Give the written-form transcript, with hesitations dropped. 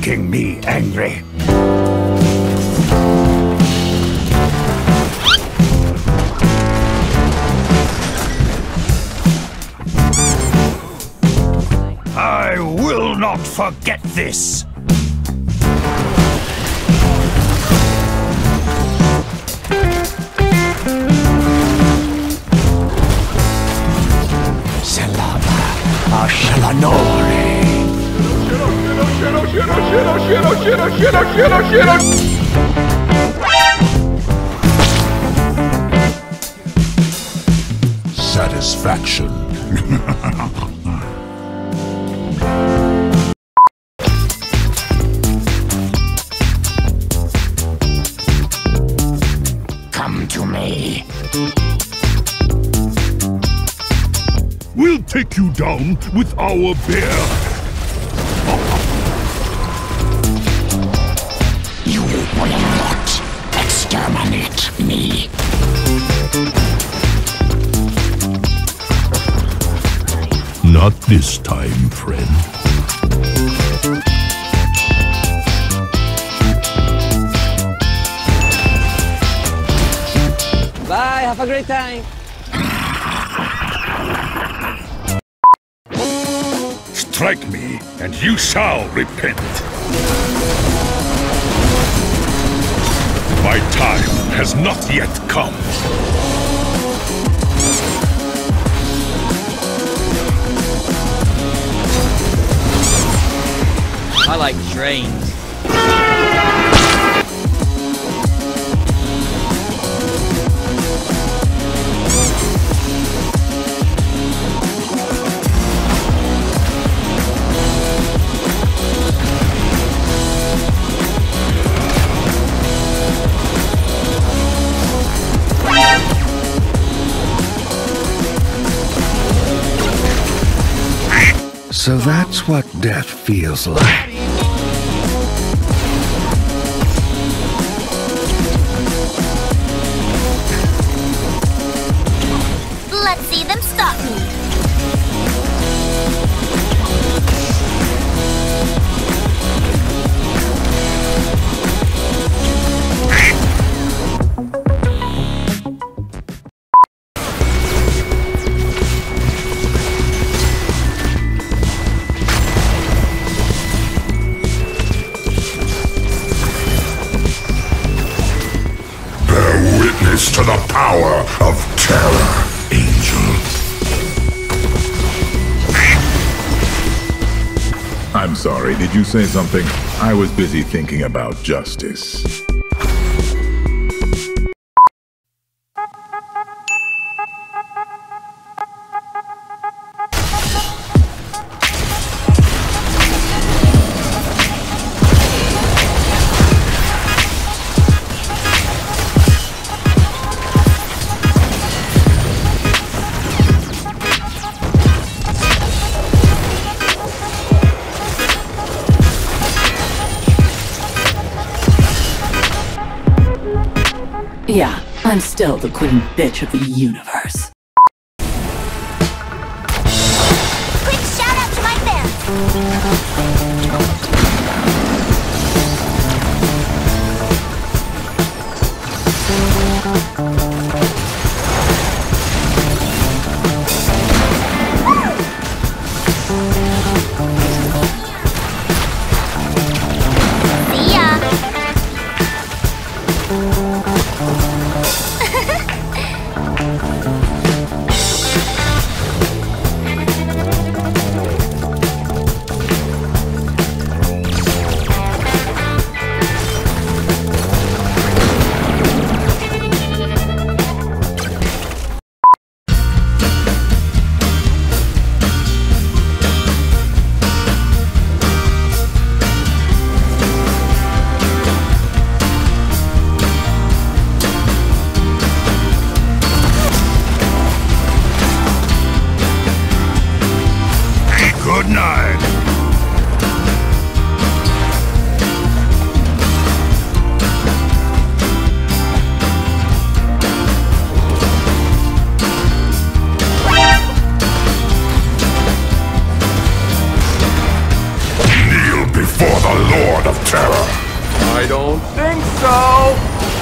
making me angry. I will not forget this. Satisfaction. Come to me. We'll take you down with our bear. Will not exterminate me. Not this time, friend. Bye, have a great time. Strike me, and you shall repent. My time has not yet come. I like trains. So that's what death feels like. Let's see them stop me. To the power of terror, Angel. I'm sorry, did you say something? I was busy thinking about justice. Yeah, I'm still the queen bitch of the universe. Quick shout out to my fans. See ya! terror. I don't think so!